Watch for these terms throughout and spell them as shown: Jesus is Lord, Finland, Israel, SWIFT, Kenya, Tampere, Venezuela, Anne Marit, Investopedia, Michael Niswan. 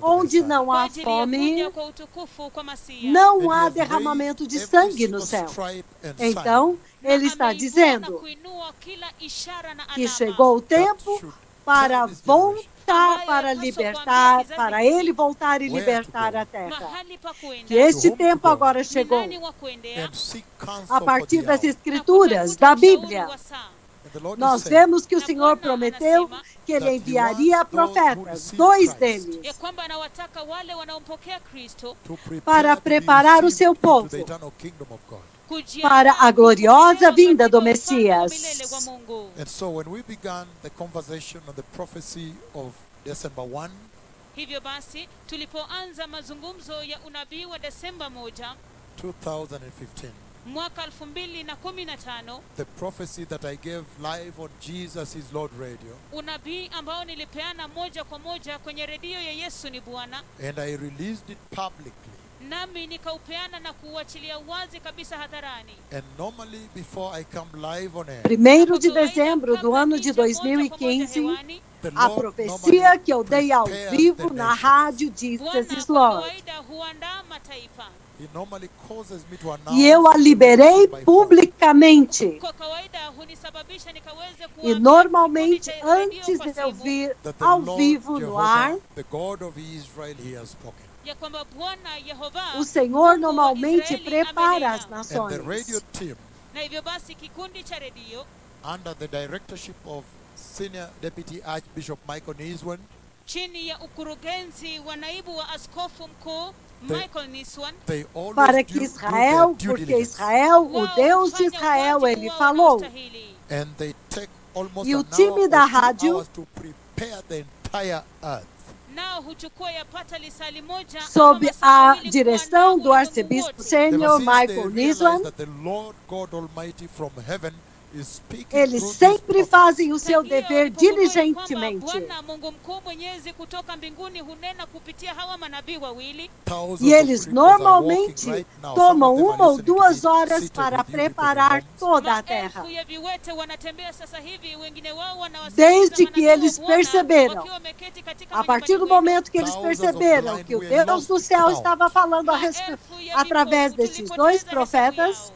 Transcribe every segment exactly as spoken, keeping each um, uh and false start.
Onde não há fome, não há derramamento de sangue no céu. Então, ele está dizendo que chegou o tempo para voltar, para libertar, para ele voltar e libertar a terra. Que este tempo agora chegou, a partir das Escrituras, da Bíblia. Nós vemos que o Senhor prometeu que Ele enviaria profetas, dois deles, para preparar o seu povo para a gloriosa vinda do Messias. Hivyo basi, tulipoanza mazungumzo ya unabii wa Desemba moja, dois mil e quinze, the prophecy that I gave live on Jesus is Lord radio, and I released it publicly. And normally before I come live on air, primeiro de dezembro do ano de dois mil e quinze, a profecia que eu dei ao vivo na rádio Jesus is Lord. E eu a liberei publicamente. E normalmente, antes de eu vir ao vivo no ar, o Senhor normalmente prepara as nações. Under the directorship of Senior Deputy Archbishop Michael Niswan, chini ya ukurugenzi wa naibu wa askofu mkuu Michael Niswan, para que Israel, porque Israel, o Deus de Israel, ele falou. E o time da rádio sob a direção do arcebispo sênior Michael Niswan, eles sempre fazem o seu dever diligentemente. E eles normalmente tomam uma ou duas horas para preparar toda a terra. Desde que eles perceberam, a partir do momento que eles perceberam que o Deus do céu estava falando a respeito, através desses dois profetas,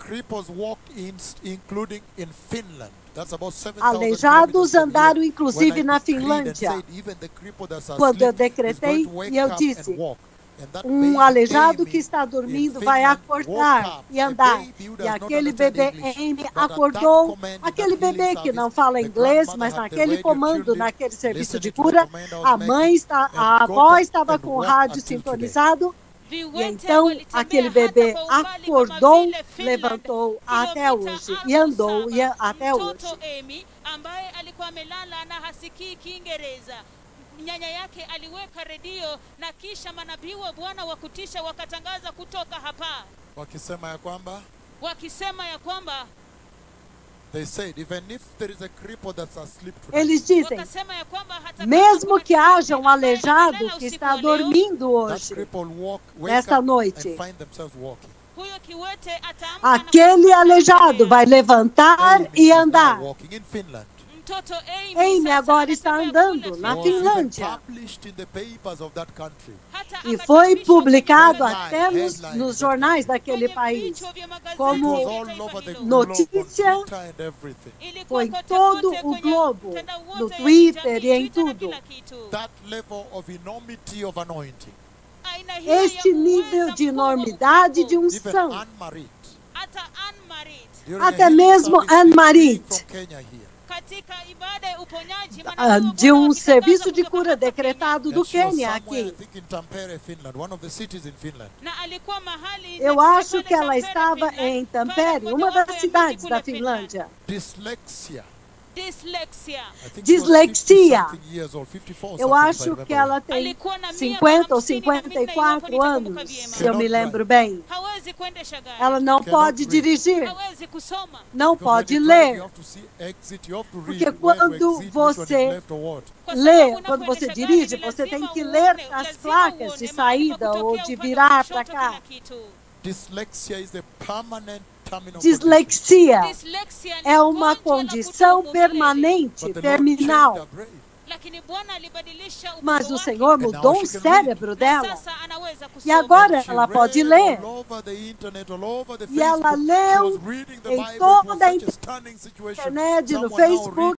Finland. That's about aleijados andaram inclusive na Finlândia. Quando eu decretei e eu disse, um aleijado que está dormindo vai acordar e andar. E aquele bebê acordou, aquele bebê que não fala inglês, mas naquele comando, naquele serviço de cura, a mãe, está, a avó estava com o rádio sintonizado. E então, aquele bebê acordou, levantou até hoje, e andou e até hoje. Eles dizem, mesmo que haja um aleijado que está dormindo hoje, nesta noite, aquele aleijado vai levantar e andar. Amy agora está andando na Finlândia. E foi publicado até nos, nos jornais daquele país como notícia. Foi em todo o globo, no Twitter e em tudo. Este nível de enormidade de unção. Até mesmo Anne Marit, de um serviço de cura decretado do Quênia aqui. Eu acho que ela estava em Tampere, uma das cidades da Finlândia. Dislexia. Eu acho que ela tem cinquenta ou cinquenta e quatro anos, se eu me lembro bem. Ela não pode dirigir, não pode ler. Porque quando você lê, quando você dirige, você tem que ler as placas de saída ou de virar para cá. Dislexia is a permanent Dislexia é uma condição permanente, terminal. Mas o Senhor mudou o cérebro dela. E agora ela pode ler. E ela leu em toda a internet, no Facebook,